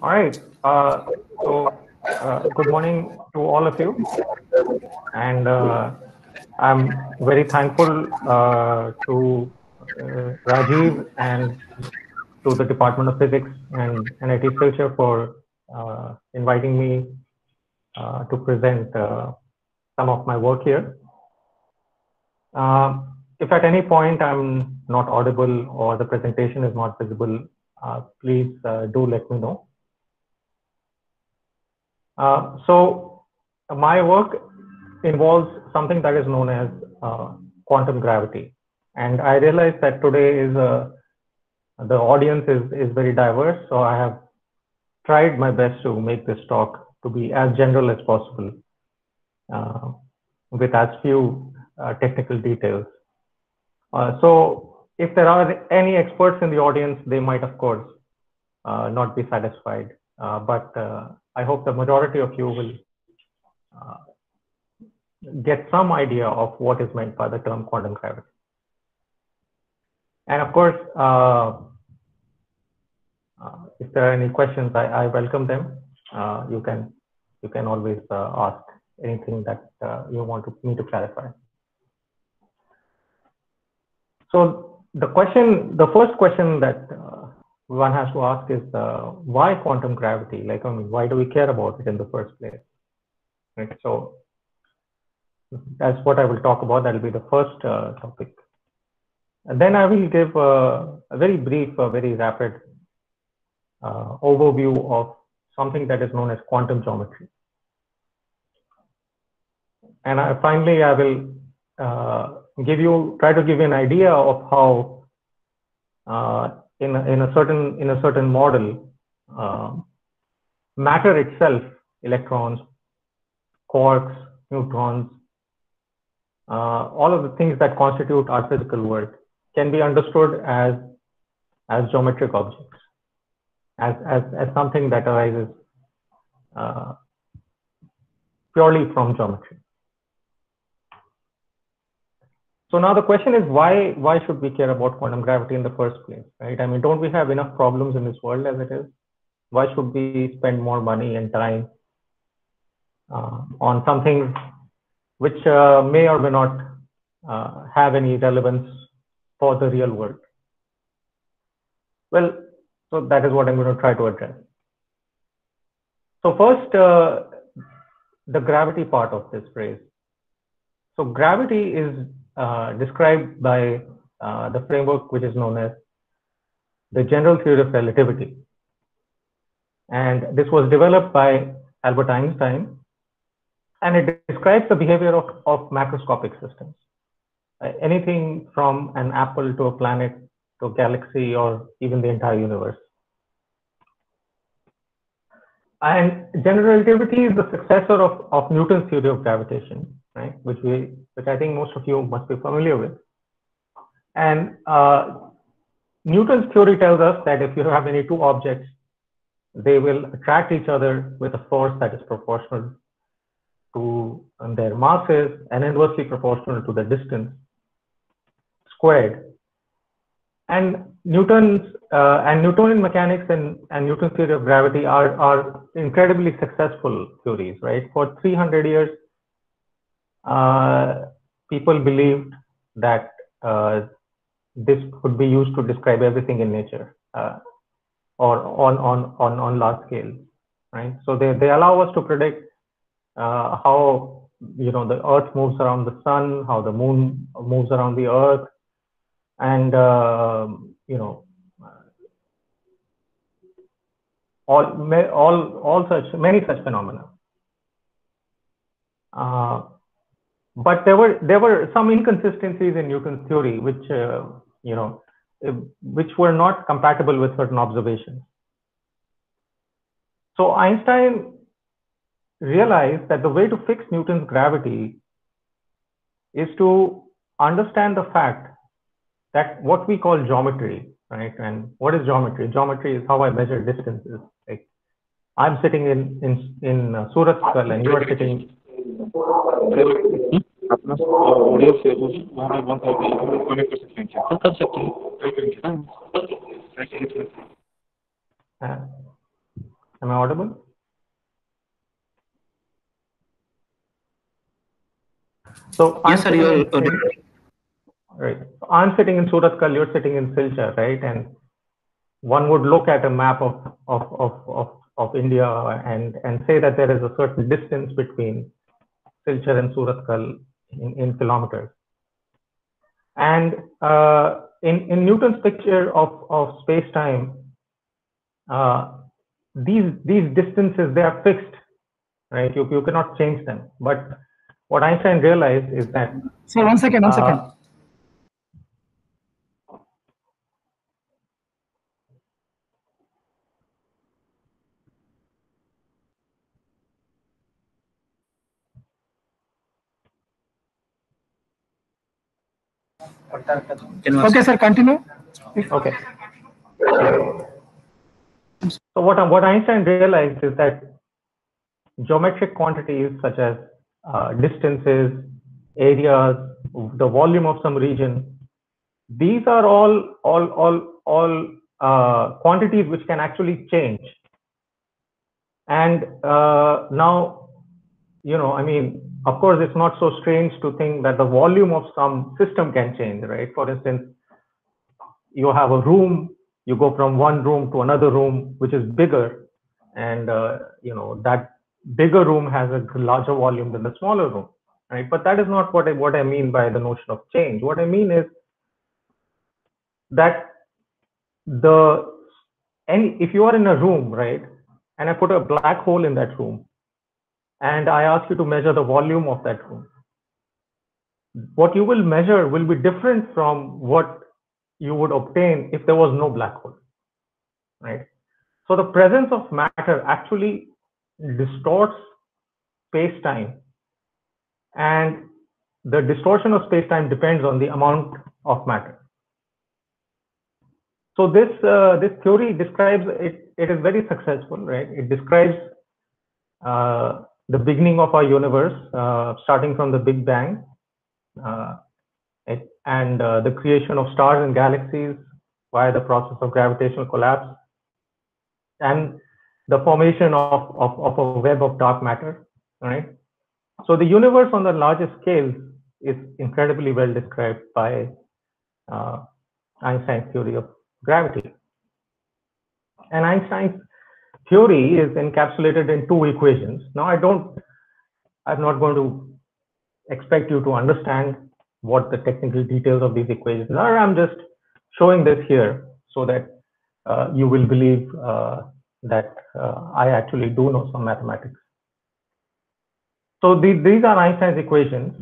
All right. So good morning to all of you, and I'm very thankful to Rajeev and to the Department of Physics and NIT Silchar for inviting me to present some of my work here. If at any point I'm not audible or the presentation is not visible, please do let me know. So my work involves something that is known as quantum gravity, and I realize that today is the audience is very diverse, so I have tried my best to make this talk to be as general as possible, with as few technical details. So if there are any experts in the audience, they might of course not be satisfied, but I hope the majority of you will get some idea of what is meant by the term quantum gravity. And of course, if there are any questions, I welcome them. You can always ask anything that you want me to clarify. So the first question that one has to ask is why quantum gravity? Like, I mean, why do we care about it in the first place? Right. So that's what I will talk about. That will be the first topic. And then I will give a very brief, very rapid overview of something that is known as quantum geometry. And finally, I will try to give you an idea of how in a certain model, matter itself, electrons, quarks, neutrons, all of the things that constitute our physical world, can be understood as geometric objects, as something that arises purely from geometry. So now the question is, why should we care about quantum gravity in the first place, right? I mean, don't we have enough problems in this world as it is? Why should we spend more money and time on something which may or may not have any relevance for the real world? Well, so that is what I'm going to try to address. So first, the gravity part of this phrase. So gravity is described by the framework which is known as the general theory of relativity, and this was developed by Albert Einstein, and it describes the behavior of macroscopic systems, anything from an apple to a planet to a galaxy or even the entire universe. And general relativity is the successor of Newton's theory of gravitation, right, which I think most of you must be familiar with. And Newton's theory tells us that if you have any two objects, they will attract each other with a force that is proportional to their masses and inversely proportional to the distance squared. And Newtonian mechanics and Newton's theory of gravity are incredibly successful theories, right? For 300 years. People believed that this could be used to describe everything in nature, or on large scale, right? So they allow us to predict how, you know, the Earth moves around the Sun, how the Moon moves around the Earth, and you know, many such phenomena. But there were some inconsistencies in Newton's theory, which you know, which were not compatible with certain observations. So Einstein realized that the way to fix Newton's gravity is to understand the fact that what we call geometry, right? And what is geometry? Geometry is how I measure distances. Like, I'm sitting in Surat, and you are sitting. Am I audible? So yes, sir, you are right. I'm sitting in Suratkal, you're sitting in Silchar, right? And one would look at a map of India and say that there is a certain distance between Silchar and Suratkal in kilometers. And in Newton's picture of space time, these distances, they are fixed, right? You cannot change them. But what Einstein realized is that. Sir, one second. Okay, sir, continue. Okay. So what Einstein realized is that geometric quantities such as distances, areas, the volume of some region, these are all quantities which can actually change. And now, you know, I mean, of course, it's not so strange to think that the volume of some system can change, right? For instance, you have a room, you go from one room to another room, which is bigger, and you know, that bigger room has a larger volume than the smaller room, right? But that is not what I mean by the notion of change. What I mean is that if you are in a room, right, and I put a black hole in that room, and I ask you to measure the volume of that room, what you will measure will be different from what you would obtain if there was no black hole, right? So the presence of matter actually distorts space-time, and the distortion of space-time depends on the amount of matter. So this this theory describes it. It is very successful, right? It describes the beginning of our universe, starting from the Big Bang, and the creation of stars and galaxies via the process of gravitational collapse, and the formation of a web of dark matter, right? So the universe on the largest scale is incredibly well described by Einstein's theory of gravity. And Einstein's theory is encapsulated in two equations. Now, I'm not going to expect you to understand what the technical details of these equations are. I'm just showing this here so that you will believe that I actually do know some mathematics. So these are Einstein's equations,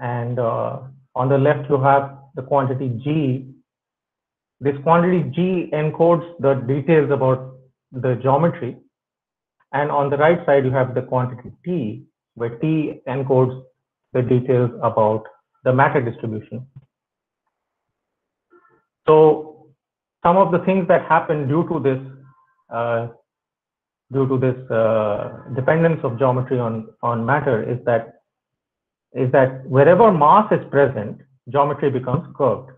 and on the left you have the quantity G. This quantity G encodes the details about the geometry, and on the right side you have the quantity T, where T encodes the details about the matter distribution. So some of the things that happen due to this dependence of geometry on matter is that wherever mass is present, geometry becomes curved.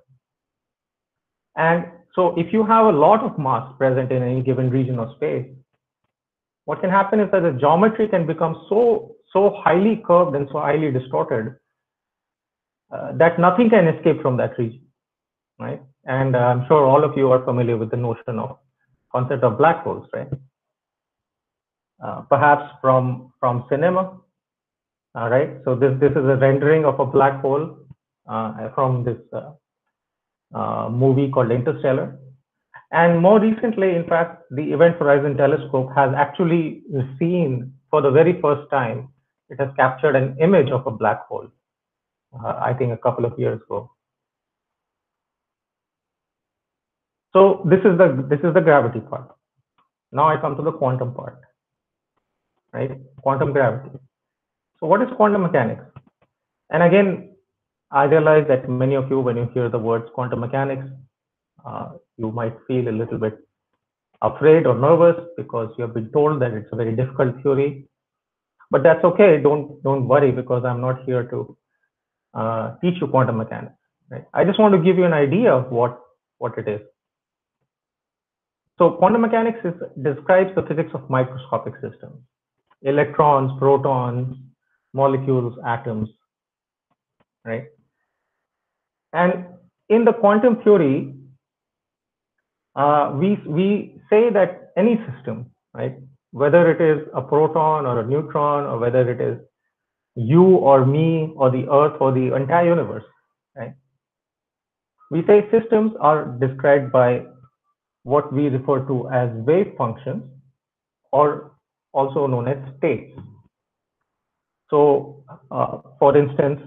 And so if you have a lot of mass present in any given region of space, what can happen is that the geometry can become so highly curved and so highly distorted that nothing can escape from that region, right? And I'm sure all of you are familiar with the notion of concept of black holes, right? Perhaps from cinema, right? So this is a rendering of a black hole from this movie called Interstellar. And more recently, in fact, the Event Horizon Telescope has actually seen, for the very first time, it has captured an image of a black hole, I think a couple of years ago. So this is the gravity part. Now I come to the quantum part, right? Quantum gravity. So what is quantum mechanics? And again, I realize that many of you, when you hear the words quantum mechanics, you might feel a little bit afraid or nervous because you have been told that it's a very difficult theory. But that's okay. Don't worry, because I'm not here to teach you quantum mechanics, right? I just want to give you an idea of what it is. So quantum mechanics describes the physics of microscopic systems: electrons, protons, molecules, atoms, right? And in the quantum theory, we say that any system, right, whether it is a proton or a neutron, or whether it is you or me or the earth or the entire universe, right, we say systems are described by what we refer to as wave functions, or also known as states. So for instance,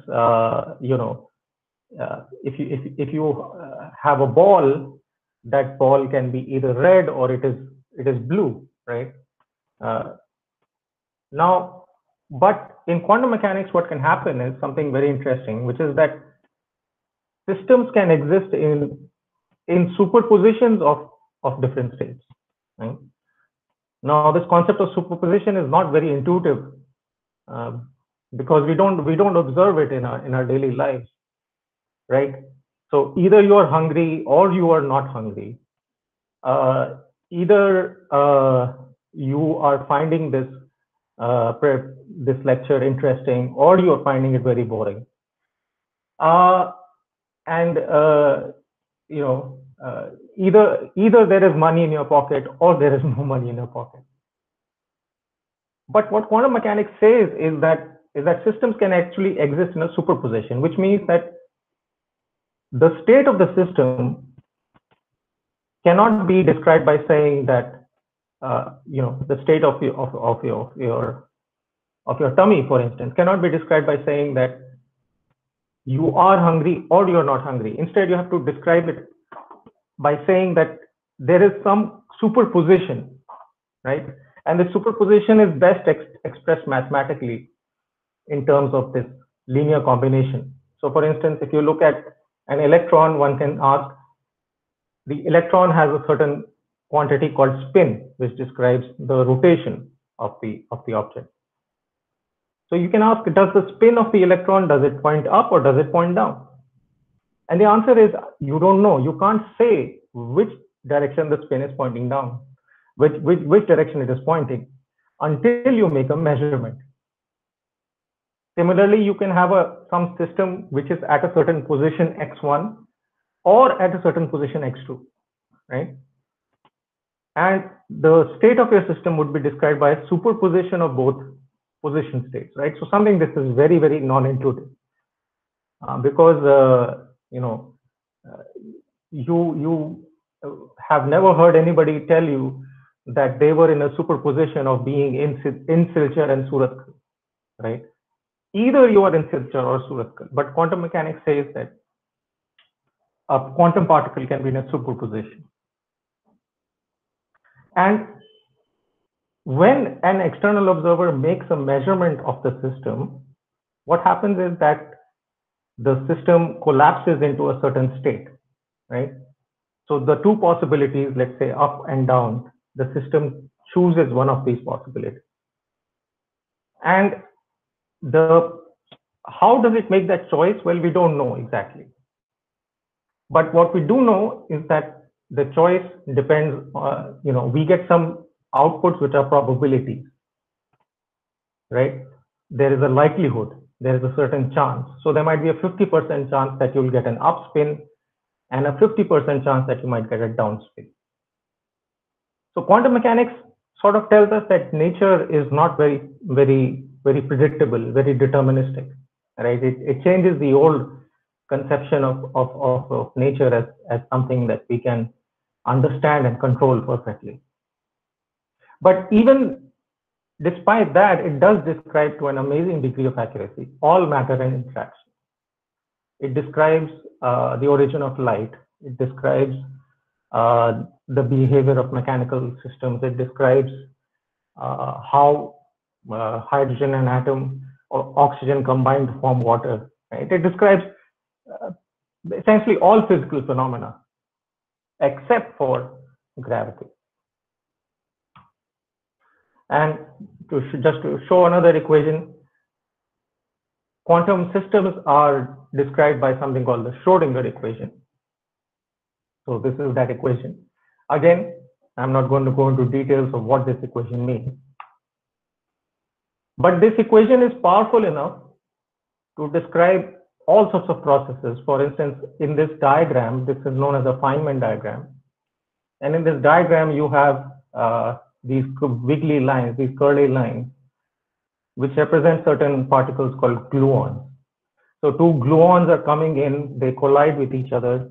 if you have a ball, that ball can be either red or it is blue, right? Now, but in quantum mechanics, what can happen is something very interesting, which is that systems can exist in superpositions of different states, right? Now, this concept of superposition is not very intuitive, because we don't observe it in our daily lives, right? So either you are hungry or you are not hungry. Either you are finding this lecture interesting, or you are finding it very boring. Either there is money in your pocket or there is no money in your pocket. But what quantum mechanics says is that systems can actually exist in a superposition, which means that the state of the system cannot be described by saying that the state of your tummy, for instance, cannot be described by saying that you are hungry or you are not hungry. Instead, you have to describe it by saying that there is some superposition, right? And the superposition is best expressed mathematically in terms of this linear combination. So for instance, if you look at an electron, one can ask, the electron has a certain quantity called spin, which describes the rotation of the object. So you can ask, does the spin of the electron, does it point up or does it point down? And the answer is, you don't know. You can't say which direction the spin is pointing down, which direction it is pointing, until you make a measurement. Similarly, you can have some system which is at a certain position x1 or at a certain position x2, right? And the state of your system would be described by a superposition of both position states, right? So something this is very, very non-intuitive, because you have never heard anybody tell you that they were in a superposition of being in Silchar and Suratkal, right? Either you are in Silchar or Suratkal, but quantum mechanics says that a quantum particle can be in a superposition. And when an external observer makes a measurement of the system, what happens is that the system collapses into a certain state, right? So the two possibilities, let's say up and down, the system chooses one of these possibilities. And how does it make that choice? Well, we don't know exactly. But what we do know is that the choice depends, we get some outputs which are probabilities, right? There is a likelihood, there is a certain chance. So there might be a 50% chance that you'll get an up spin and a 50% chance that you might get a down spin. So quantum mechanics sort of tells us that nature is not very, very, very predictable, very deterministic, right? It changes the old conception of nature as something that we can understand and control perfectly. But even despite that, it does describe to an amazing degree of accuracy all matter and interaction. It describes the origin of light. It describes the behavior of mechanical systems. It describes how hydrogen and atom or oxygen combine to form water, right? It describes essentially all physical phenomena except for gravity. And just to show another equation, quantum systems are described by something called the Schrodinger equation. So this is that equation. Again, I'm not going to go into details of what this equation means. But this equation is powerful enough to describe all sorts of processes. For instance, in this diagram, this is known as a Feynman diagram. And in this diagram, you have these wiggly lines, these curly lines, which represent certain particles called gluons. So two gluons are coming in, they collide with each other,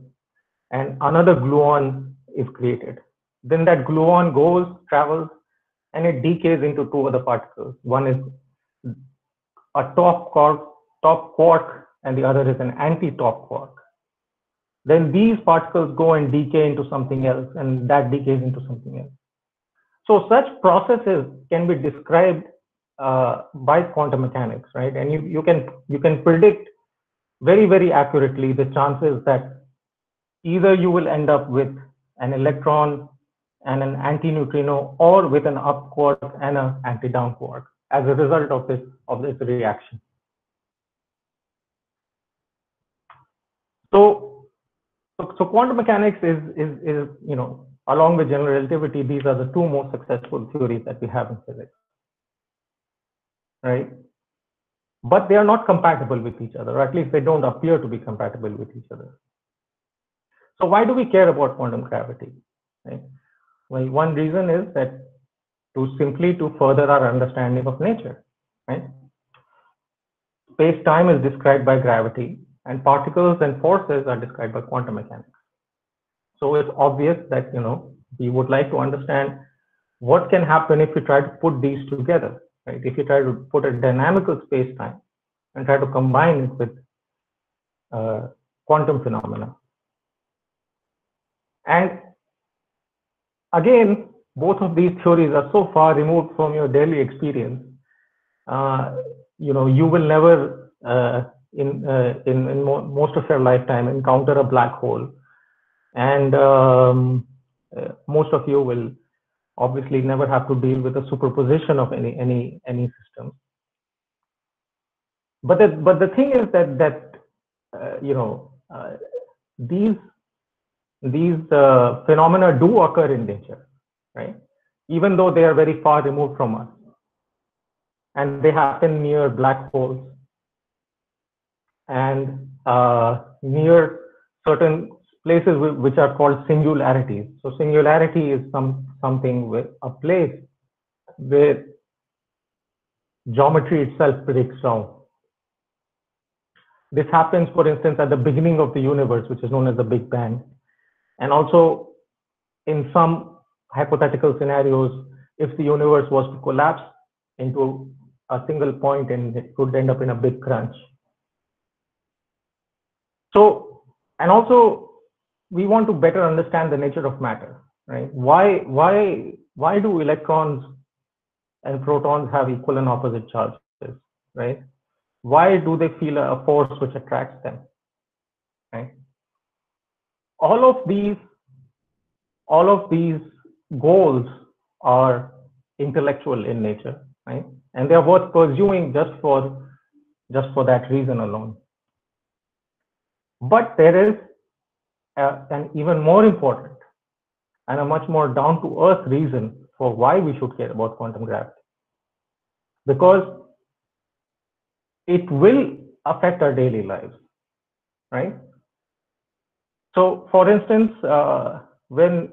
and another gluon is created. Then that gluon goes, travels, and it decays into two other particles. One is a top quark, and the other is an anti-top quark. Then these particles go and decay into something else, and that decays into something else. So such processes can be described by quantum mechanics, right? And you can predict very, very accurately the chances that either you will end up with an electron and an antineutrino, or with an up quark and an anti-down quark as a result of this reaction. So quantum mechanics is along with general relativity, these are the two most successful theories that we have in physics, right? But they are not compatible with each other, or at least they don't appear to be compatible with each other. So why do we care about quantum gravity, right? Well, one reason is that to further our understanding of nature, right? Space-time is described by gravity, and particles and forces are described by quantum mechanics. So it's obvious that we would like to understand what can happen if we try to put these together, right? If you try to put a dynamical space-time and try to combine it with quantum phenomena. And again, both of these theories are so far removed from your daily experience. You will never in most of your lifetime encounter a black hole, and most of you will obviously never have to deal with a superposition of any system. But the thing is that these phenomena do occur in nature, right? Even though they are very far removed from us, and they happen near black holes and near certain places which are called singularities. So singularity is something with a place where geometry itself breaks down. This happens, for instance, at the beginning of the universe, which is known as the Big Bang. And also, in some hypothetical scenarios, if the universe was to collapse into a single point, and it could end up in a big crunch. So, and also, we want to better understand the nature of matter, right? Why do electrons and protons have equal and opposite charges, right? Why do they feel a force which attracts them, right? All of these goals are intellectual in nature, right? And they are worth pursuing just for that reason alone. But there is an even more important and a much more down-to-earth reason for why we should care about quantum gravity, because it will affect our daily lives, right? So, for instance, when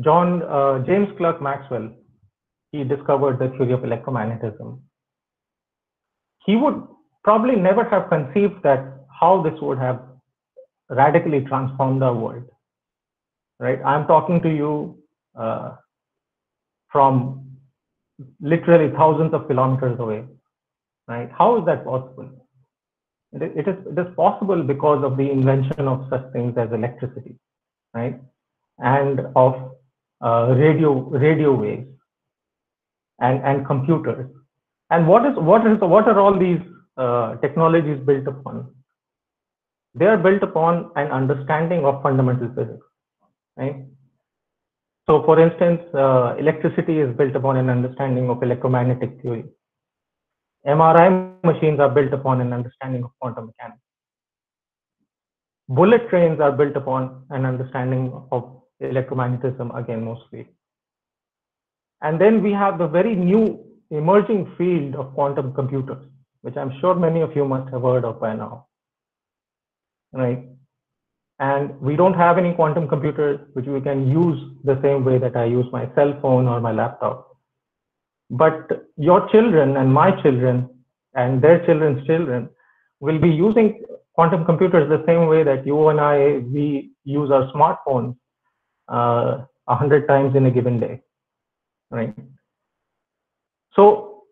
James Clerk Maxwell, he discovered the theory of electromagnetism, he would probably never have conceived that how this would have radically transformed our world, right? I'm talking to you from literally thousands of kilometers away, right? How is that possible? It is possible because of the invention of such things as electricity, right, and of radio waves and computers. And what are all these technologies built upon? They are built upon an understanding of fundamental physics, right? So, for instance, electricity is built upon an understanding of electromagnetic theory. MRI machines are built upon an understanding of quantum mechanics. Bullet trains are built upon an understanding of electromagnetism again mostly. And then we have the very new emerging field of quantum computers, which I'm sure many of you must have heard of by now, right? And we don't have any quantum computers which we can use the same way that I use my cell phone or my laptop. But your children and my children and their children's children will be using quantum computers the same way that you and I, we use our smartphones 100 times in a given day, right? So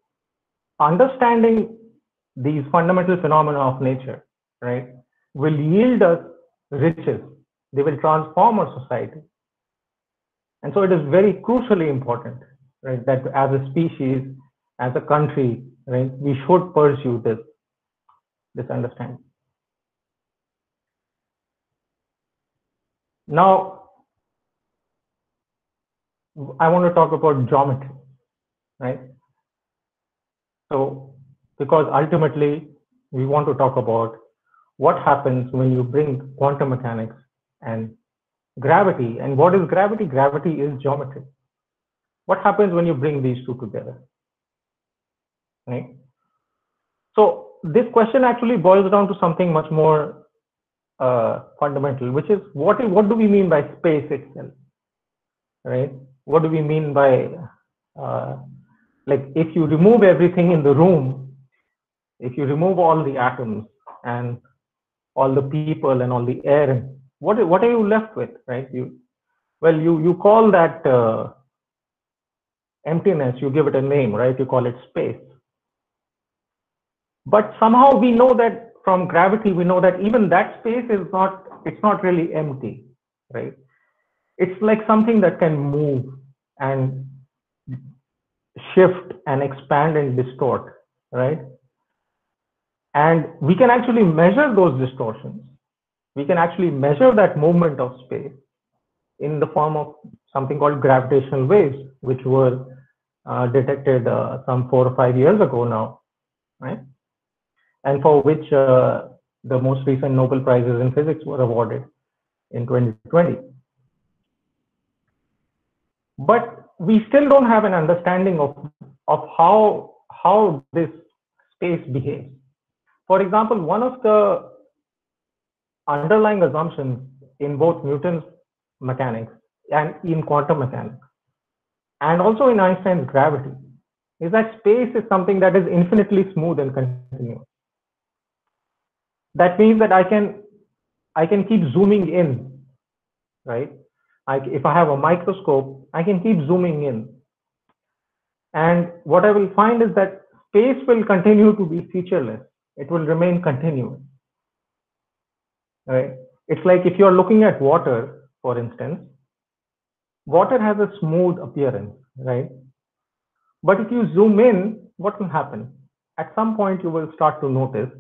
understanding these fundamental phenomena of nature, right, will yield us riches. They will transform our society. And so it is very crucially important, right, that as a species, as a country, right, we should pursue this understanding. Now, I want to talk about geometry, right? So, because ultimately we want to talk about what happens when you bring quantum mechanics and gravity. And what is gravity? Gravity is geometry. What happens when you bring these two together, right? So this question actually boils down to something much more fundamental, which is what do we mean by space itself, right? What do we mean by like, if you remove everything in the room, if you remove all the atoms and all the people and all the air, what are you left with, right? You call that emptiness, you give it a name, right? You call it space. But somehow we know that from gravity, we know that even that space is not, it's not really empty, right? It's like something that can move and shift and expand and distort, right? And we can actually measure those distortions. We can actually measure that movement of space in the form of something called gravitational waves, which were detected some 4 or 5 years ago now, right? And for which the most recent Nobel Prizes in physics were awarded in 2020. But we still don't have an understanding of how this space behaves. For example, one of the underlying assumptions in both Newton's mechanics and in quantum mechanics, and also in Einstein's gravity, is that space is something that is infinitely smooth and continuous. That means that I can keep zooming in, right? If I have a microscope, I can keep zooming in. And what I will find is that space will continue to be featureless. It will remain continuous, right? It's like if you're looking at water, for instance, water has a smooth appearance, right? But if you zoom in, what will happen? At some point, you will start to notice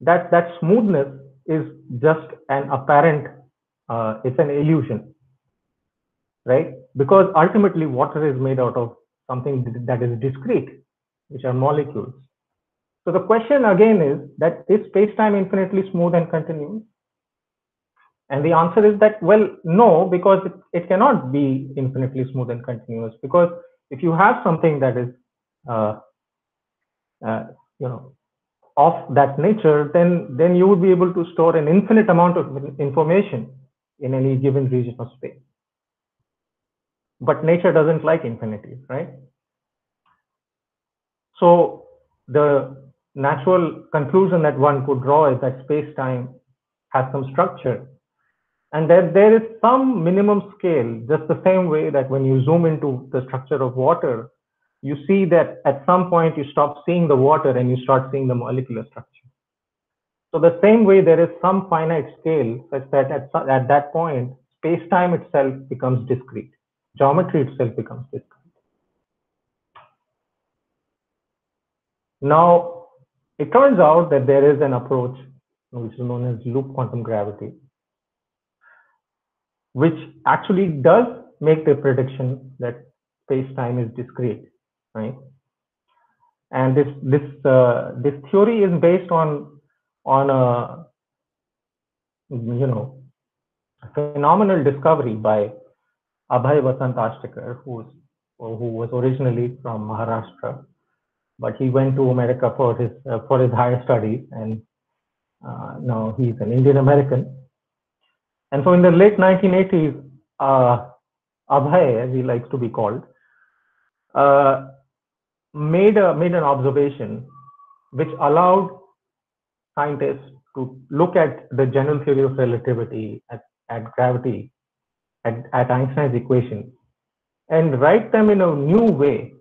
that that smoothness is just an apparent, it's an illusion, right? Because ultimately, water is made out of something that is discrete, which are molecules. So the question again is that is space-time infinitely smooth and continuous? And the answer is that, well, no, because it cannot be infinitely smooth and continuous, because if you have something that is, you know, of that nature, then you would be able to store an infinite amount of information in any given region of space. But nature doesn't like infinity, right? So the natural conclusion that one could draw is that space-time has some structure, and that there is some minimum scale, just the same way that when you zoom into the structure of water, you see that at some point you stop seeing the water and you start seeing the molecular structure. So the same way, there is some finite scale such that at that point, space-time itself becomes discrete. Geometry itself becomes discrete. Now, it turns out that there is an approach which is known as loop quantum gravity, which actually does make the prediction that space-time is discrete, right? And this theory is based on a phenomenal discovery by Abhay Vasant Ashtekar, who was originally from Maharashtra, but he went to America for his higher studies, and now he's an Indian American. And so in the late 1980s, Abhay, as he likes to be called, made an observation which allowed scientists to look at the general theory of relativity, at gravity, at Einstein's equations, and write them in a new way,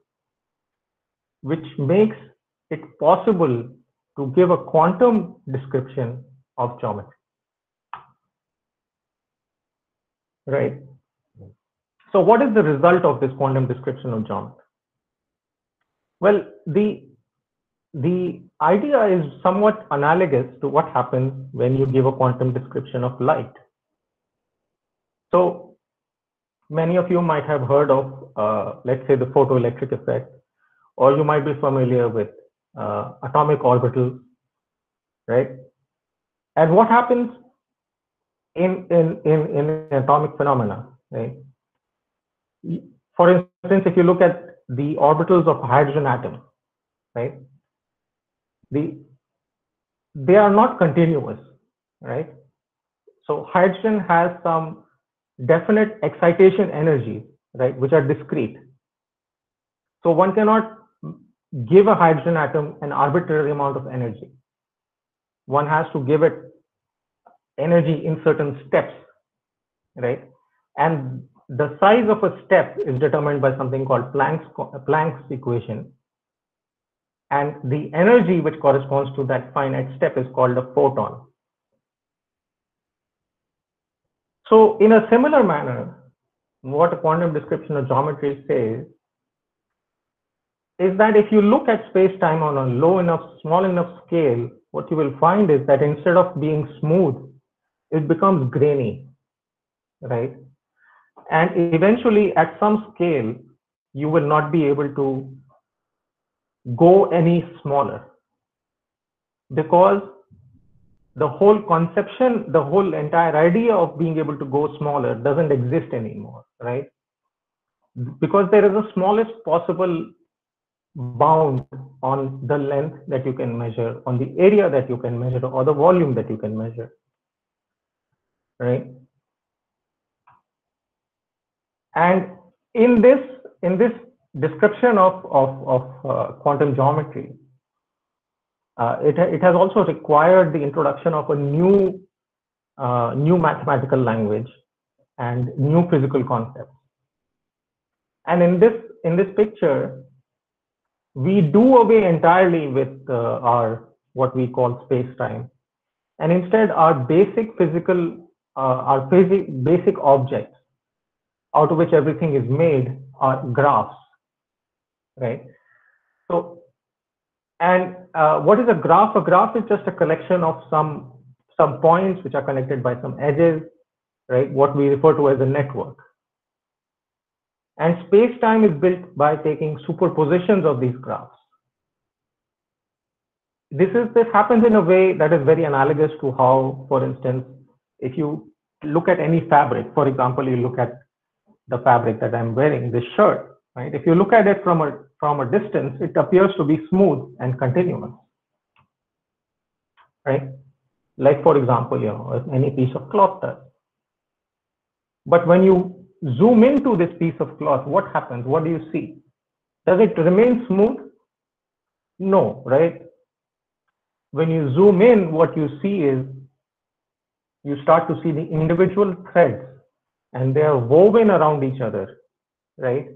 which makes it possible to give a quantum description of geometry. Right. So what is the result of this quantum description of geometry? Well, the idea is somewhat analogous to what happens when you give a quantum description of light. So many of you might have heard of, let's say, the photoelectric effect, or you might be familiar with atomic orbitals, right? And what happens in atomic phenomena, right? For instance, if you look at the orbitals of hydrogen atom, right, they are not continuous, right? So hydrogen has some definite excitation energy, right, which are discrete. So one cannot give a hydrogen atom an arbitrary amount of energy. One has to give it energy in certain steps, right? And the size of a step is determined by something called Planck's equation, and the energy which corresponds to that finite step is called a photon. So in a similar manner, what a quantum description of geometry says is that if you look at space-time on a low enough, small enough scale, what you will find is that instead of being smooth, it becomes grainy, right? And eventually, at some scale, you will not be able to go any smaller, because the whole entire idea of being able to go smaller doesn't exist anymore, right? Because there is the smallest possible bound on the length that you can measure, on the area that you can measure, or the volume that you can measure, right? And in this description of quantum geometry, it has also required the introduction of a new mathematical language and new physical concepts. And in this picture, we do away entirely with our what we call space-time, and instead our basic physical, basic objects out of which everything is made are graphs, right? So, and what is a graph? A graph is just a collection of some points which are connected by some edges, right? What we refer to as a network. And space-time is built by taking superpositions of these graphs. This happens in a way that is very analogous to how, for instance, if you look at any fabric, for example, you look at the fabric that I'm wearing, this shirt, right? If you look at it from a distance, it appears to be smooth and continuous, right? Like, for example, you know, any piece of cloth does. But when you zoom into this piece of cloth, what happens? What do you see? Does it remain smooth? No, right? When you zoom in, what you see is you start to see the individual threads, and they are woven around each other, right?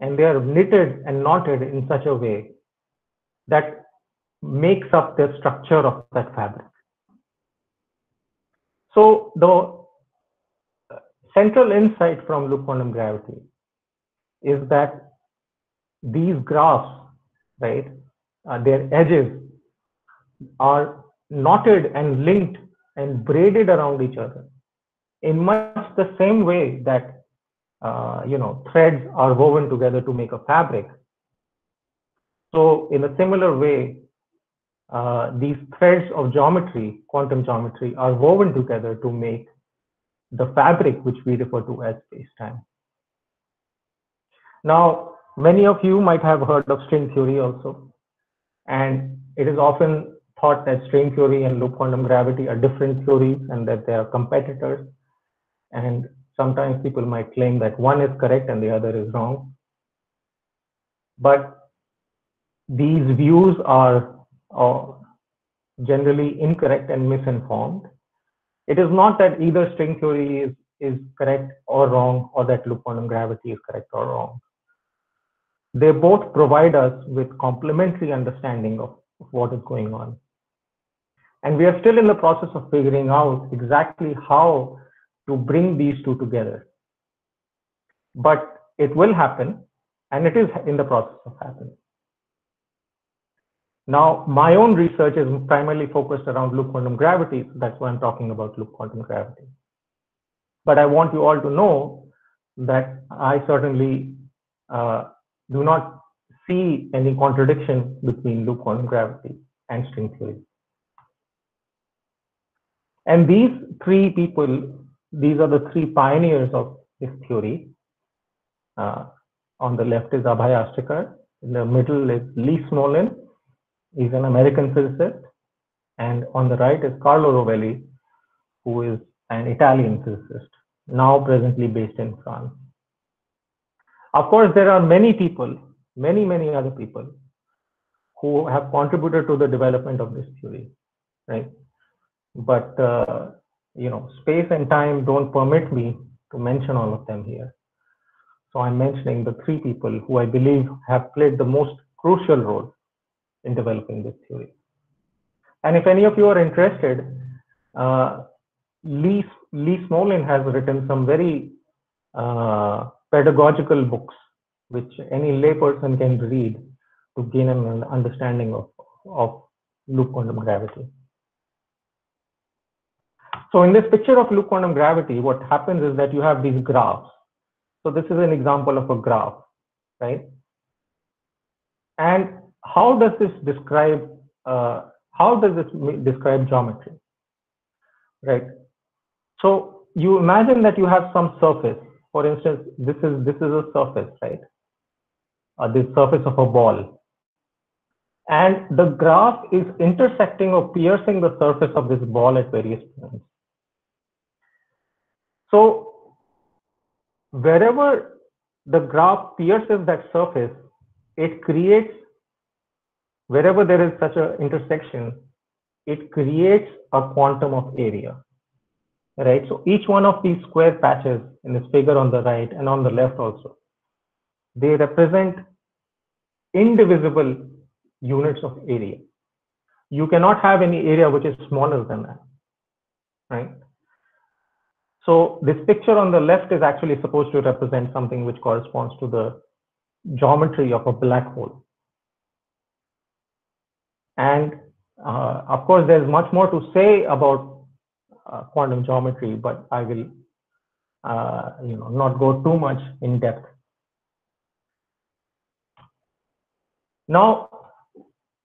And they are knitted and knotted in such a way that makes up the structure of that fabric. So the central insight from Loop Quantum Gravity is that these graphs, right, their edges are knotted and linked and braided around each other in much the same way that you know, threads are woven together to make a fabric. So in a similar way, these threads of geometry, quantum geometry, are woven together to make the fabric which we refer to as space-time. Now, many of you might have heard of string theory also, and it is often thought that string theory and loop quantum gravity are different theories and that they are competitors. And sometimes people might claim that one is correct and the other is wrong. But these views are generally incorrect and misinformed. It is not that either string theory is correct or wrong, or that loop quantum gravity is correct or wrong. They both provide us with complementary understanding of what is going on. And we are still in the process of figuring out exactly how to bring these two together. But it will happen, and it is in the process of happening. Now, my own research is primarily focused around loop quantum gravity, so that's why I'm talking about loop quantum gravity. But I want you all to know that I certainly do not see any contradiction between loop quantum gravity and string theory. And these are the three pioneers of this theory. On the left is Abhay Ashtekar, in the middle is Lee Smolin, he's an American physicist, and on the right is Carlo Rovelli, who is an Italian physicist, now presently based in France. Of course, there are many people, many other people who have contributed to the development of this theory, right? But you know, space and time don't permit me to mention all of them here. So I'm mentioning the three people who I believe have played the most crucial role in developing this theory. And if any of you are interested, Lee Smolin has written some very pedagogical books, which any layperson can read to gain an understanding of loop quantum gravity. So in this picture of loop quantum gravity, what happens is that you have these graphs. So this is an example of a graph, right? And how does this describe geometry, right? So you imagine that you have some surface. For instance, this is a surface, right? The surface of a ball, and the graph is intersecting or piercing the surface of this ball at various points. So wherever the graph pierces that surface, it creates, wherever there is such an intersection, it creates a quantum of area, right? So each one of these square patches in this figure on the right and on the left also, they represent indivisible units of area. You cannot have any area which is smaller than that, right? So this picture on the left is actually supposed to represent something which corresponds to the geometry of a black hole. And of course, there's much more to say about quantum geometry, but I will not go too much in depth. Now,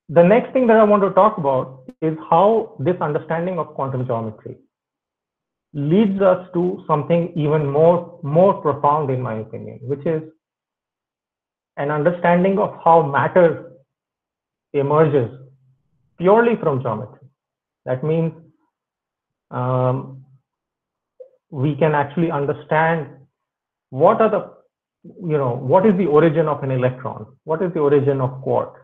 the next thing that I want to talk about is how this understanding of quantum geometry leads us to something even more profound, in my opinion, which is an understanding of how matter emerges purely from geometry. That means we can actually understand what is the origin of an electron, what is the origin of quarks,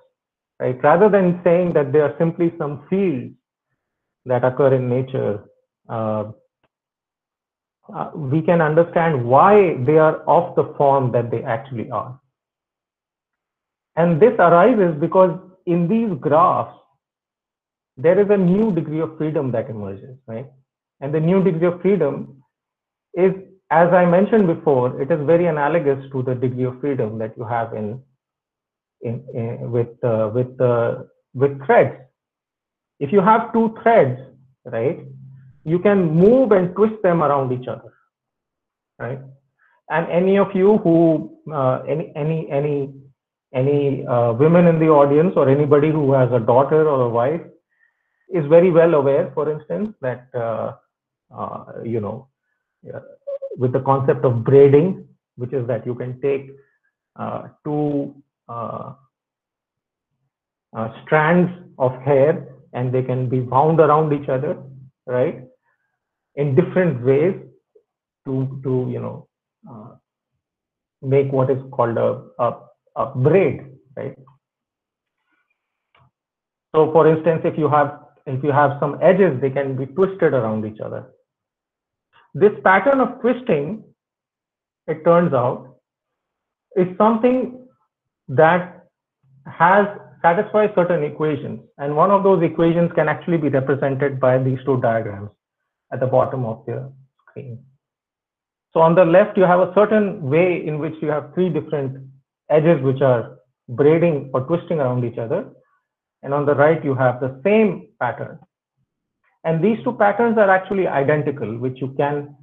right? Rather than saying that they are simply some fields that occur in nature, we can understand why they are of the form that they actually are. And this arises because in these graphs, there is a new degree of freedom that emerges, right? And the new degree of freedom is, as I mentioned before, it is very analogous to the degree of freedom that you have with threads. If you have two threads, right, you can move and twist them around each other, right? And any of you who any women in the audience or anybody who has a daughter or a wife is very well aware, for instance, that with the concept of braiding, which is that you can take two strands of hair and they can be wound around each other, right, in different ways to make what is called a braid, right? So for instance, if you have some edges, they can be twisted around each other. This pattern of twisting, it turns out, is something that satisfies certain equations, and one of those equations can actually be represented by these two diagrams at the bottom of the screen. So on the left, you have a certain way in which you have three different edges which are braiding or twisting around each other, and on the right you have the same pattern. And these two patterns are actually identical, which you can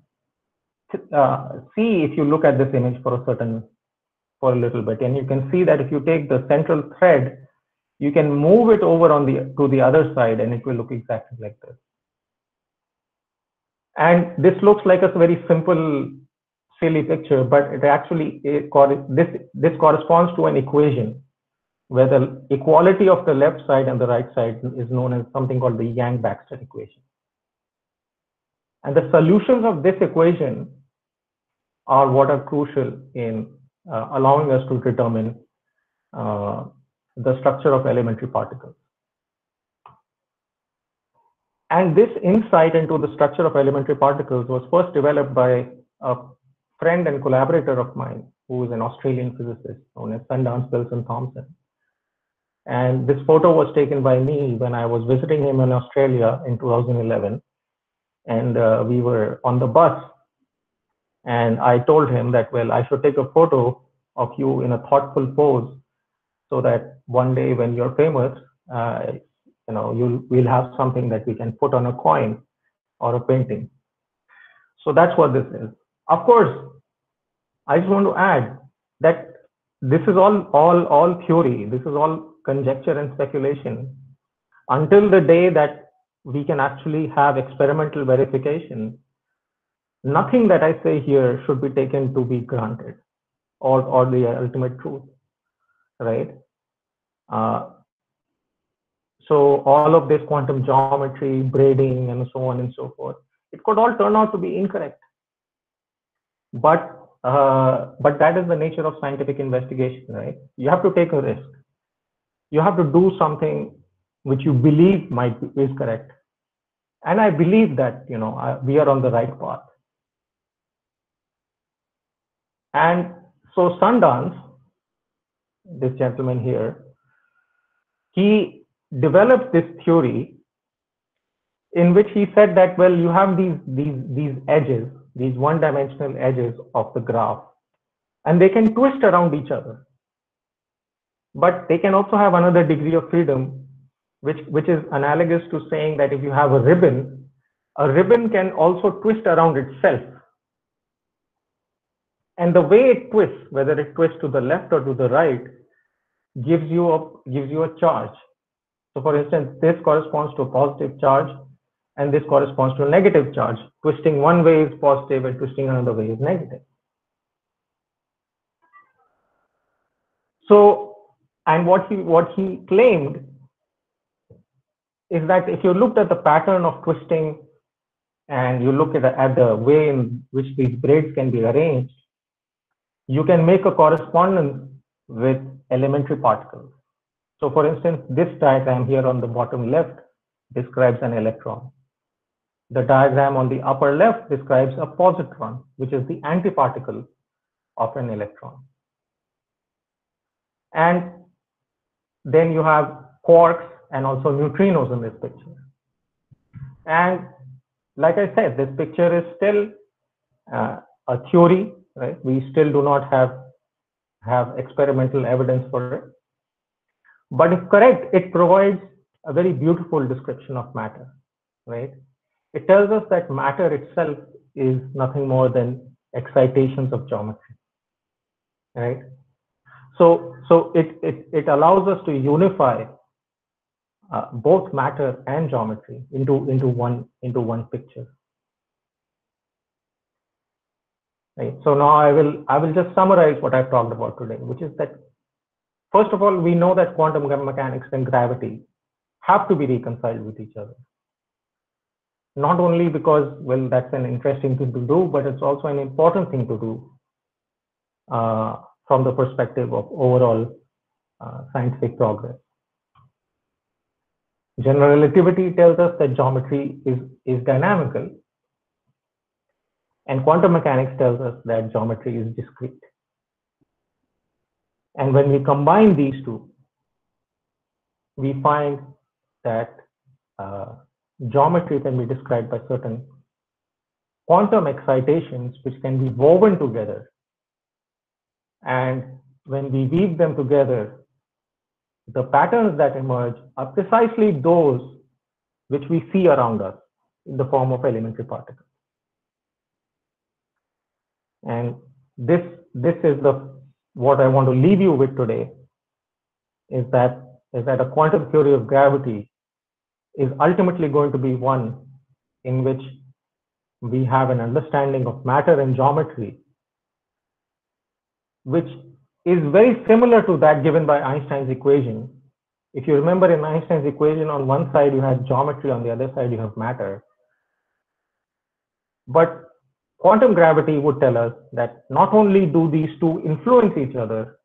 see if you look at this image for a little bit, and you can see that if you take the central thread, you can move it over to the other side, and it will look exactly like this. And this looks like a very simple, silly picture, but it actually this corresponds to an equation where the equality of the left side and the right side is known as something called the Yang-Baxter equation. And the solutions of this equation are what are crucial in allowing us to determine the structure of elementary particles. And this insight into the structure of elementary particles was first developed by a friend and collaborator of mine, who is an Australian physicist known as Sundance Wilson Thompson. And this photo was taken by me when I was visiting him in Australia in 2011, and we were on the bus, and I told him that, well, I should take a photo of you in a thoughtful pose so that one day when you're famous, we'll have something that we can put on a coin or a painting. So that's what this is. Of course, I just want to add that this is all theory. This is all conjecture and speculation until the day that we can actually have experimental verification. Nothing that I say here should be taken to be granted or the ultimate truth, right? So all of this quantum geometry, braiding, and so on and so forth, it could all turn out to be incorrect. But that is the nature of scientific investigation, right? You have to take a risk. You have to do something which you believe is correct. And I believe that we are on the right path. And so Sundance, this gentleman here, he developed this theory in which he said that, well, you have these edges, these one-dimensional edges of the graph, and they can twist around each other, but they can also have another degree of freedom, which is analogous to saying that if you have a ribbon can also twist around itself, and the way it twists, whether it twists to the left or to the right, gives you a charge. So for instance, this corresponds to a positive charge, and this corresponds to a negative charge. Twisting one way is positive, and twisting another way is negative. So, and what he claimed is that if you looked at the pattern of twisting, and you look at the way in which these braids can be arranged, you can make a correspondence with elementary particles. So, for instance, this diagram here on the bottom left describes an electron. The diagram on the upper left describes a positron, which is the antiparticle of an electron. And then you have quarks and also neutrinos in this picture. And like I said, this picture is still a theory, right? We still do not have experimental evidence for it. But if correct, it provides a very beautiful description of matter, right? It tells us that matter itself is nothing more than excitations of geometry, right? So it allows us to unify both matter and geometry into one picture. Right? So now I will just summarize what I've talked about today, which is that first of all, we know that quantum mechanics and gravity have to be reconciled with each other. Not only because, well, that's an interesting thing to do, but it's also an important thing to do from the perspective of overall scientific progress. General relativity tells us that geometry is dynamical, and quantum mechanics tells us that geometry is discrete. And when we combine these two, we find that geometry can be described by certain quantum excitations which can be woven together. And when we weave them together, the patterns that emerge are precisely those which we see around us in the form of elementary particles. And this is what I want to leave you with today, is that a quantum theory of gravity is ultimately going to be one in which we have an understanding of matter and geometry, which is very similar to that given by Einstein's equation. If you remember, in Einstein's equation, on one side you have geometry, on the other side you have matter. But quantum gravity would tell us that not only do these two influence each other,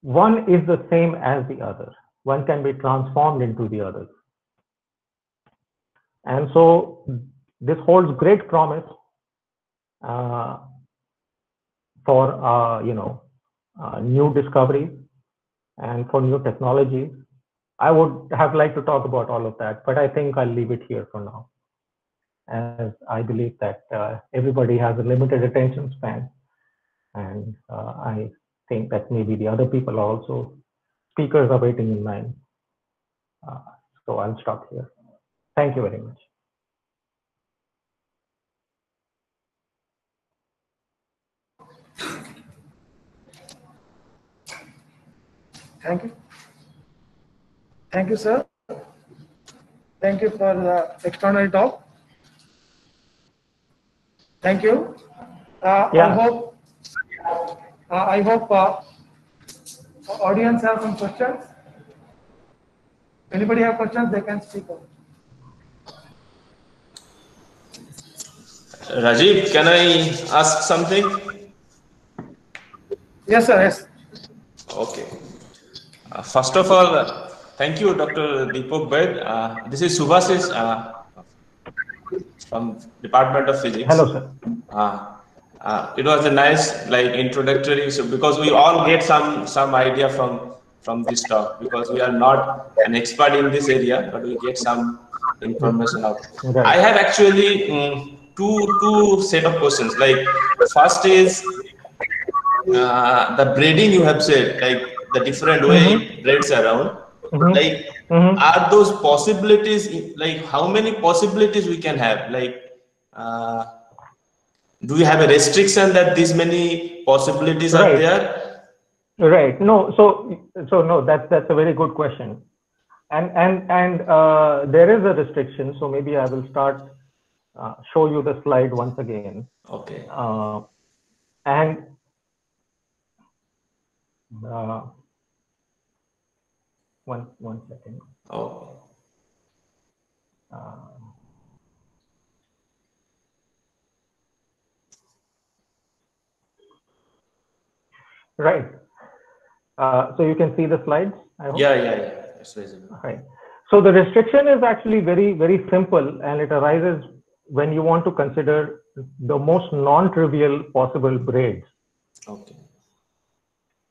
one is the same as the other. One can be transformed into the other. And so this holds great promise for new discoveries and for new technologies. I would have liked to talk about all of that, but I think I'll leave it here for now, as I believe that everybody has a limited attention span, and I think that maybe the other people are also, speakers are waiting in line. So I'll stop here. Thank you very much. Thank you. Thank you, sir. Thank you for the extraordinary talk. Thank you. I hope audience have some questions. Anybody have questions? They can speak up. Rajeev, can I ask something? Yes, sir. Yes. Okay. First of all, thank you, Dr. Deepak Vaid. This is Suvasis from Department of Physics. Hello, sir. It was a nice introductory, so because we all get some idea from this talk, because we are not an expert in this area, but we get some information out. Okay. I have actually two set of questions. First is the braiding you have said, the different way it braids around. Mm-hmm. Are those possibilities, how many possibilities we can have? Do we have a restriction that these many possibilities are there? Right. No. So no. That's a very good question, and there is a restriction. So maybe I will start show you the slide once again. Okay. One second. Oh. Right. So you can see the slides, I hope. Yeah. That's reasonable. Right. So the restriction is actually very, very simple, and it arises when you want to consider the most non-trivial possible braids. Okay.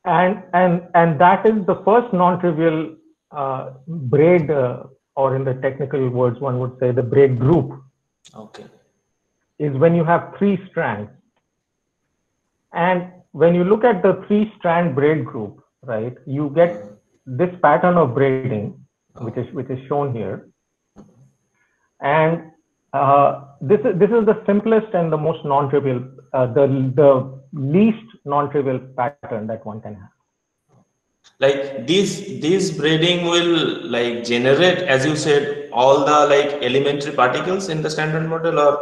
And that is the first non-trivial braid, or in the technical words, one would say the braid group. Okay. Is when you have three strands. And when you look at the three-strand braid group, right, you get this pattern of braiding, which is shown here. And this is the simplest and the most non-trivial, the least non-trivial pattern that one can have. This braiding will generate, as you said, all the elementary particles in the standard model, or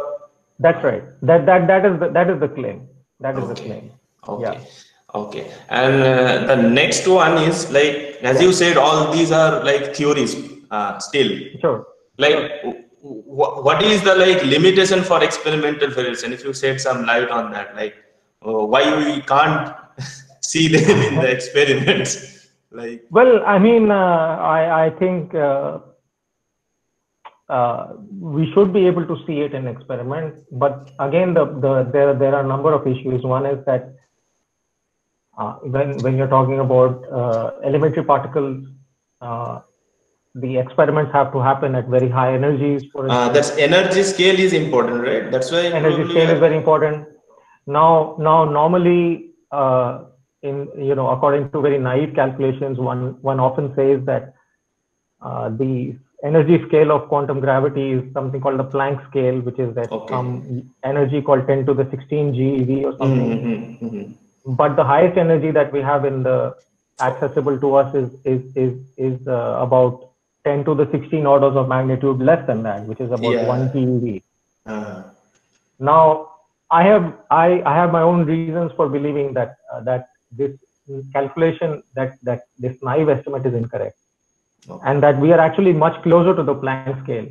That's right. That is the claim. That is the claim. Okay. Yeah. Okay. And the next one is, like, as you said, all these are like theories still. Sure. Like, what is the like limitation for experimental fields? And if you shed some light on that, like, why we can't see them in the experiments? Like, well, I mean, I think we should be able to see it in experiments, but again, there are a number of issues. One is that when you're talking about elementary particles, the experiments have to happen at very high energies. For instance, that's energy scale is important, right? That's why energy scale is very important. Now normally, in, you know, according to very naive calculations, one often says that the energy scale of quantum gravity is something called the Planck scale, which is that some energy called 10 to the 16 GeV or something. Mm-hmm, mm-hmm. But the highest energy that we have in the accessible to us is about 10 to the 16 orders of magnitude less than that, which is about 1 GeV. Now, I have my own reasons for believing that that this calculation, that this naive estimate is incorrect, and that we are actually much closer to the Planck scale.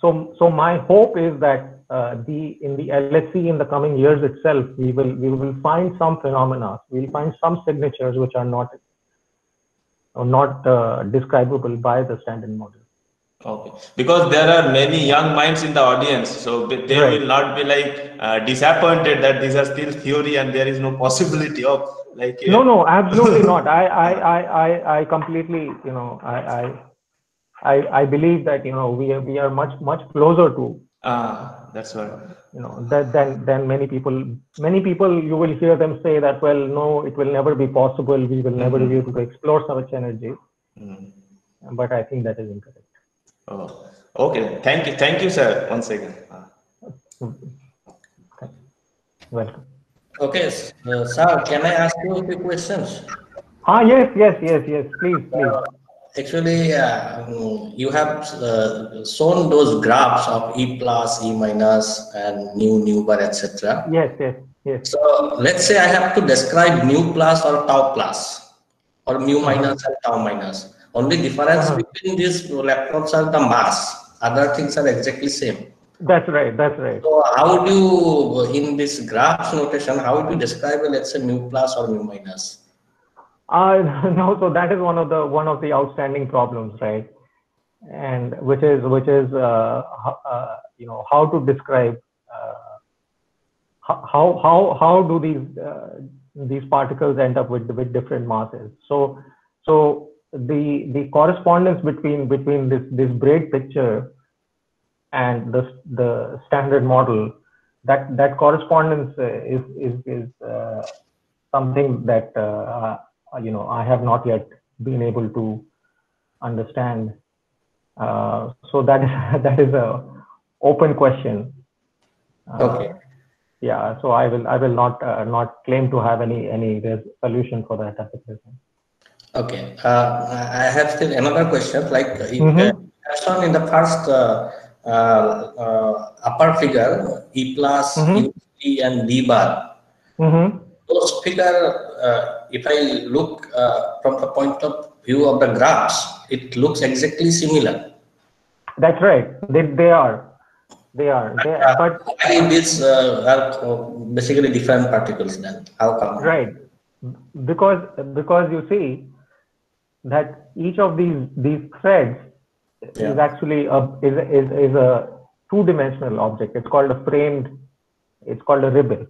So my hope is that in the LHC in the coming years itself, we will find some phenomena, we'll find some signatures which are not describable by the standard model. Okay, because there are many young minds in the audience, so they will not be like disappointed that these are still theory and there is no possibility of like. No, absolutely not. I completely, you know, I believe that, you know, we are much closer to. That's right. You know, than many people you will hear them say that, well, no, it will never be possible. We will never be able to explore such energy. But I think that is incorrect. Oh, okay. Thank you, sir. Once again. Okay. Welcome. Okay, sir. Can I ask you a few questions? Yes. Please. Actually, you have shown those graphs of E plus, E minus, and nu bar, etc. Yes. So let's say I have to describe nu plus, or mu minus and tau minus. Only difference between these laptops are the mass. Other things are exactly same. That's right. So how do you, in this graphs notation, how do you describe, let's say, mu plus or mu minus? No, so that is one of the outstanding problems, right? And which is you know, how to describe how do these particles end up with different masses? So the correspondence between this braid picture and the standard model, that correspondence is something that you know, I have not yet been able to understand. So that is an open question. Okay. Yeah. So I will not claim to have any solution for that at the present. Okay. I have still another question. Like, in the first upper figure, E plus, E and D bar. Those figure, if I look from the point of view of the graphs, it looks exactly similar. That's right. They are. But these are basically different particles. Then how come? Right. Because you see that each of these threads is actually a two-dimensional object. It's called a framed. It's called a ribbon.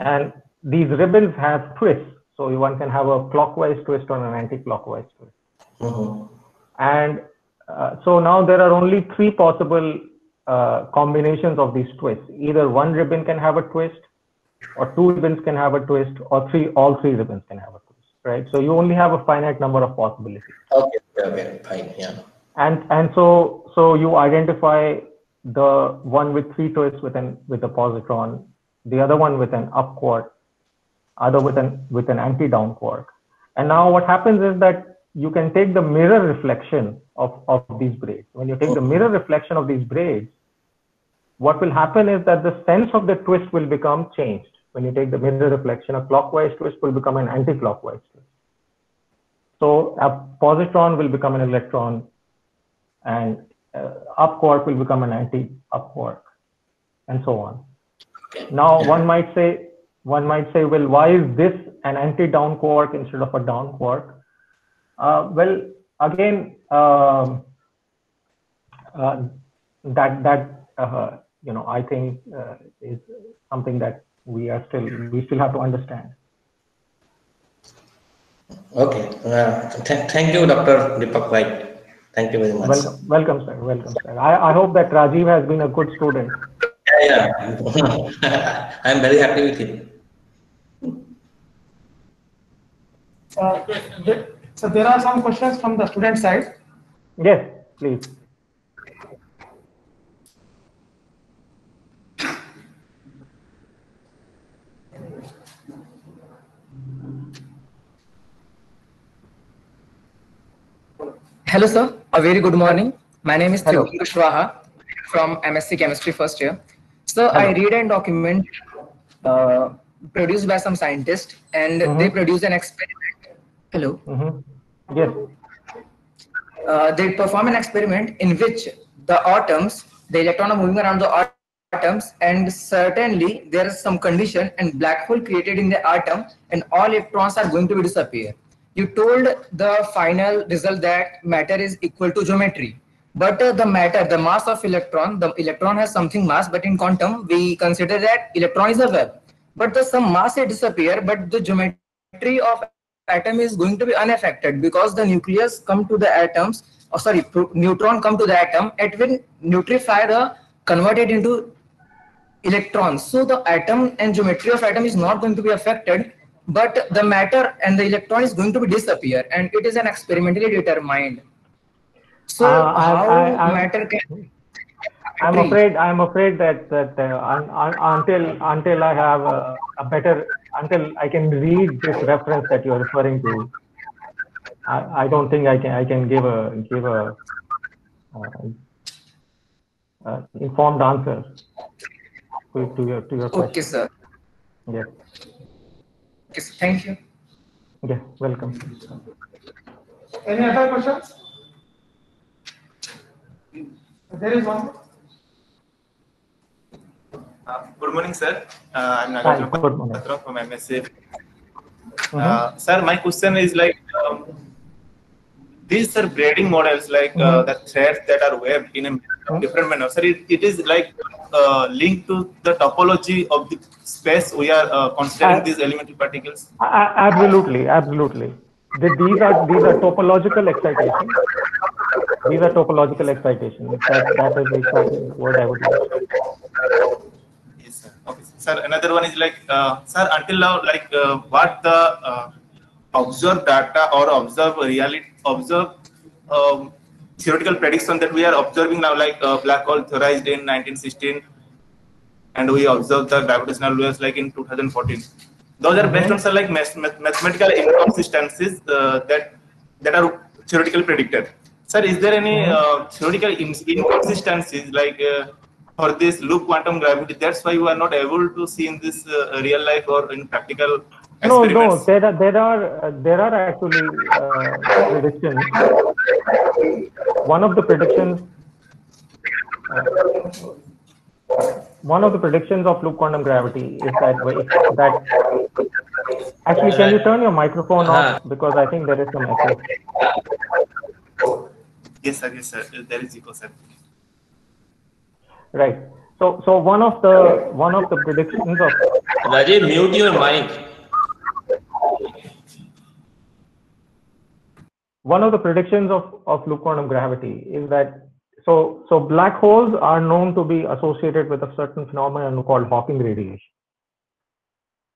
And these ribbons have twists, so one can have a clockwise twist or an anti-clockwise twist. And so now there are only three possible combinations of these twists. Either one ribbon can have a twist, or two ribbons can have a twist, or all three ribbons can have a twist, right? So you only have a finite number of possibilities. Okay, fine, yeah. And so you identify the one with three twists with a positron, the other one with an up quark, other with an anti-down quark. And now what happens is that you can take the mirror reflection of these braids. When you take the mirror reflection of these braids, what will happen is that the sense of the twist will become changed. When you take the mirror reflection, a clockwise twist will become an anti-clockwise twist. So a positron will become an electron, and up quark will become an anti-up quark, and so on. Now one might say, well, why is this an anti-down quark instead of a down quark? Well, again, I think is something that we still have to understand. Okay. Thank you, Dr. Deepak Vaid. Thank you very much. Welcome, sir. Welcome, sir. I hope that Rajeev has been a good student. Yeah. I am very happy with him. So there are some questions from the student side. Yes, please. Hello, sir. A very good morning. My name is Priyush Kushwaha from MSc Chemistry first year. So I read a document produced by some scientist, and they produced an experiment. Hello. Yes. They perform an experiment in which the electron are moving around the atoms, and certainly there is some condition and black hole created in the atom, and all electrons are going to disappear. You told the final result that matter is equal to geometry, but the mass of electron, the electron has something mass, but in quantum we consider that electron is a web. But some mass will disappear, but the geometry of atom is going to be unaffected because the nucleus come to the atoms, or sorry, neutron come to the atom, it will neutrify the converted into electrons. So the atom and geometry of atom is not going to be affected. But the matter and the electron is going to disappear, and it is an experimentally determined. So how matter can? I'm afraid that until I have until I can read this reference that you are referring to, I don't think I can give a informed answer to your question. Okay, sir. Yes. Yes, thank you. Yeah, welcome. Any other questions? There is one. Good morning, sir. I'm Nagendra Patra from MSc. Sir, my question is like these are grading models, like the threads that are webbed in a different manner. Sir, it is like linked to the topology of the space we are considering these elementary particles. Absolutely. These are topological excitations. That is the word I would use. Yes, sir. Okay, sir. Another one is like, sir, until now, like what the observed data or observed reality, observed theoretical prediction that we are observing now, like black hole theorized in 1916, and we observed the gravitational waves like in 2014. Those are based on some like mathematical inconsistencies that are theoretically predicted. Sir, is there any theoretical inconsistencies like for this loop quantum gravity? That's why we are not able to see in this real life or in practical. No. There are actually predictions. One of the predictions of loop quantum gravity is that actually, can you turn your microphone off, because I think there is some echo. Yes, sir. There is echo, sir. Right. So one of the predictions of Rajeev, mute your mic. One of the predictions of loop quantum gravity is that so black holes are known to be associated with a certain phenomenon called Hawking radiation.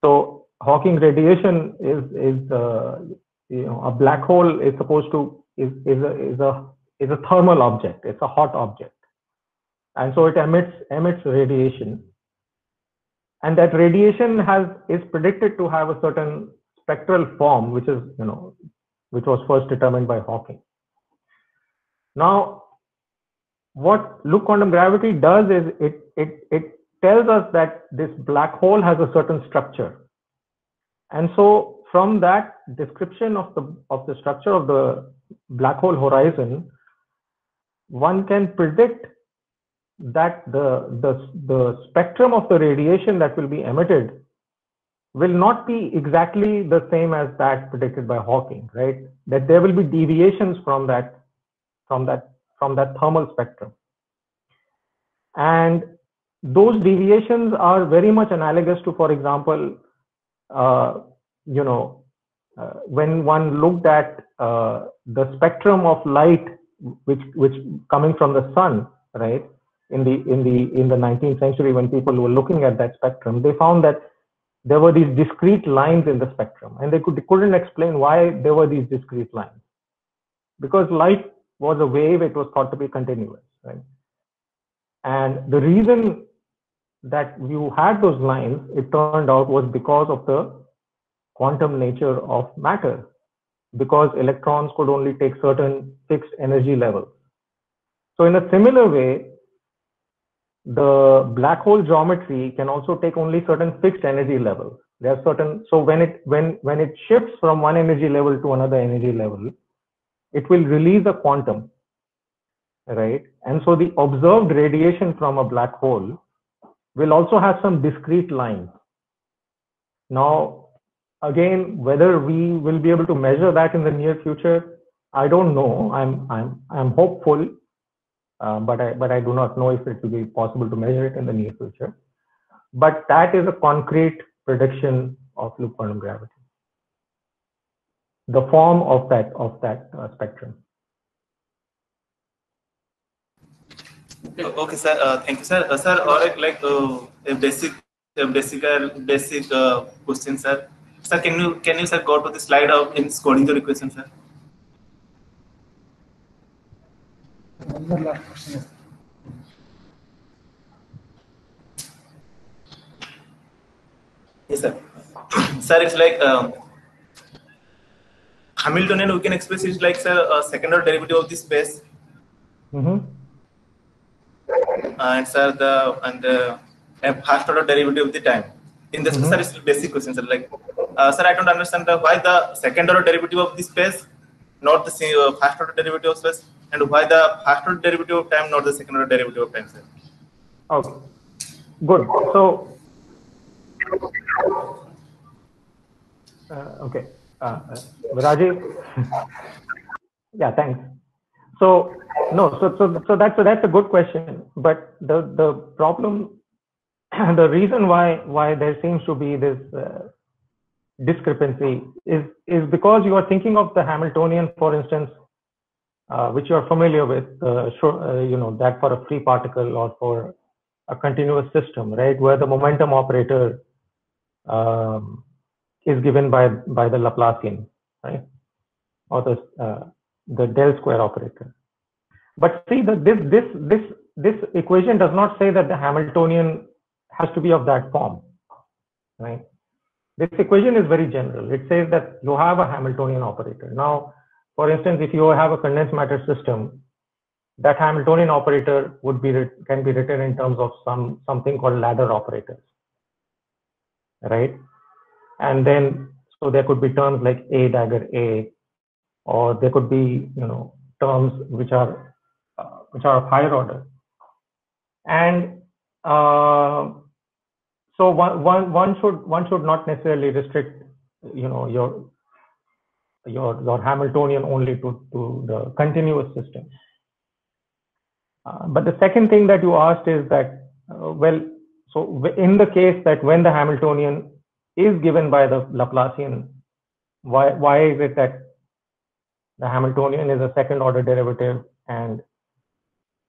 So Hawking radiation is a black hole is supposed to is a thermal object. It's a hot object, and so it emits radiation, and that radiation is predicted to have a certain spectral form, which is which was first determined by Hawking. Now, what loop quantum gravity does is it it tells us that this black hole has a certain structure, and so from that description of the structure of the black hole horizon, one can predict that the spectrum of the radiation that will be emitted will not be exactly the same as that predicted by Hawking, right? That there will be deviations from that thermal spectrum, and those deviations are very much analogous to, for example, when one looked at the spectrum of light which coming from the sun, right? In the 19th century, when people were looking at that spectrum, they found that there were these discrete lines in the spectrum, and they couldn't explain why there were these discrete lines, because light was a wave; it was thought to be continuous, right? And the reason that you had those lines, it turned out, was because of the quantum nature of matter, because electrons could only take certain fixed energy levels. So in a similar way, the black hole geometry can also take only certain fixed energy levels. There are certain, so when it shifts from one energy level to another energy level, it will release a quantum, right? And so the observed radiation from a black hole will also have some discrete lines. Now, again, whether we will be able to measure that in the near future, I don't know. I'm hopeful. But I do not know if it will be possible to measure it in the near future. But that is a concrete prediction of loop quantum gravity, the form of that spectrum. Okay, sir. Thank you, sir. Sir, or a basic question, sir. Sir, can you sir go to the slide of in Schrodinger equation, sir? Last question. Yes, sir. Sir, it's like Hamiltonian we can express is like, sir, a second order derivative of this space. And sir, the first order derivative of the time. In this, sir, it's basic question, sir. Like, sir, I don't understand why the second order derivative of this space, not the first order derivative of space. And why the first order derivative of time, not the second order derivative of time, sir? Okay, good. So, Rajeev. Yeah, thanks. So no, so that's a good question. But the problem, the reason why there seems to be this discrepancy is because you are thinking of the Hamiltonian, for instance, which you are familiar with, that for a free particle or for a continuous system, right, where the momentum operator is given by the Laplacian, right, or the del square operator. But see that this equation does not say that the Hamiltonian has to be of that form, right? This equation is very general. It says that you have a Hamiltonian operator. Now, for instance, if you have a condensed matter system, that Hamiltonian operator can be written in terms of something called ladder operators, right? And then so there could be terms like A dagger A, or there could be terms which are of higher order. And so one should not necessarily restrict your Hamiltonian only to the continuous system. But the second thing that you asked is that so in the case that when the Hamiltonian is given by the Laplacian, why is it that the Hamiltonian is a second order derivative and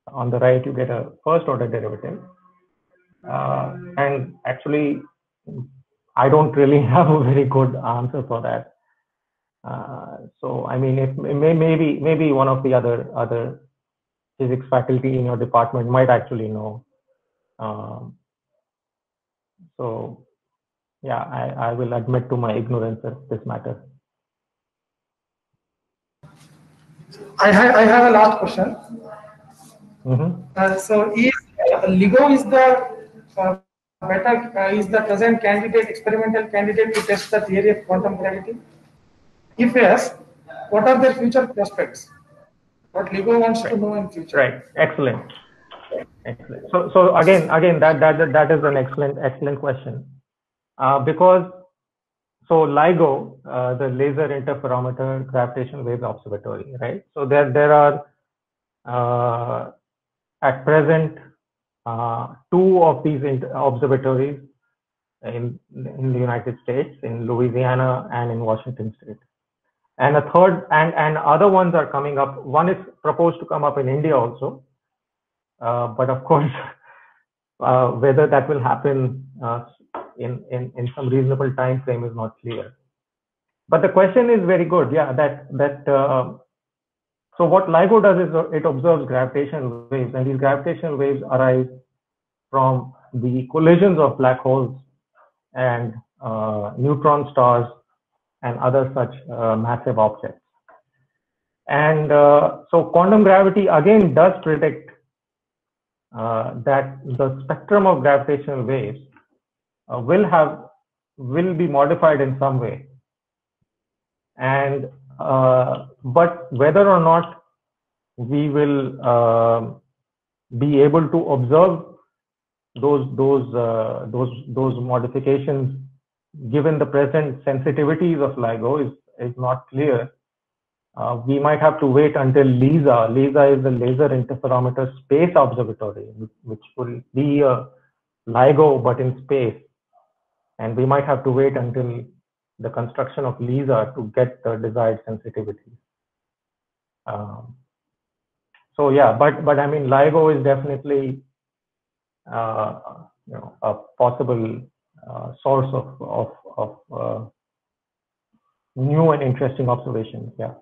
on the right you get a first order derivative? And actually, I don't really have a very good answer for that. So I mean, maybe one of the other physics faculty in your department might actually know. So yeah, I will admit to my ignorance of this matter. I have a last question. So is LIGO is the present candidate, experimental candidate to test the theory of quantum gravity? If yes, what are their future prospects? What LIGO wants to know in future? Right. Excellent. Excellent. So again, that is an excellent question, because LIGO, the Laser Interferometer Gravitational Wave Observatory, right? So there are at present two of these observatories in the United States, in Louisiana and in Washington State, and a third and other ones are coming up. One is proposed to come up in India also, but of course, whether that will happen in some reasonable time frame is not clear. But the question is very good. Yeah, so what LIGO does is it observes gravitational waves, and these gravitational waves arise from the collisions of black holes and neutron stars and other such massive objects. And so quantum gravity again does predict that the spectrum of gravitational waves will be modified in some way, and but whether or not we will be able to observe those modifications given the present sensitivities of LIGO is not clear. We might have to wait until LISA. LISA is the Laser Interferometer Space Observatory, which will be a LIGO but in space, and we might have to wait until the construction of LISA to get the desired sensitivity. So yeah, but I mean, LIGO is definitely a possible source of new and interesting observations. Yeah.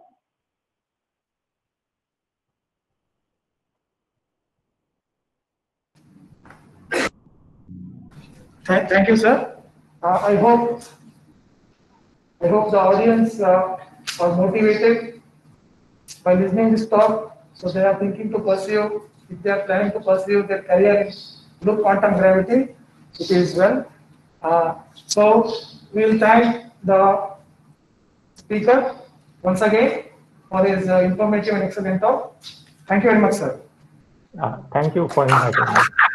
Thank you, sir. I hope the audience are motivated by listening to this talk, so they are thinking to pursue, if they are planning to pursue their career in Loop Quantum Gravity, it is well. So we will thank the speaker once again for his informative and excellent talk. Thank you very much, sir. Thank you for inviting me.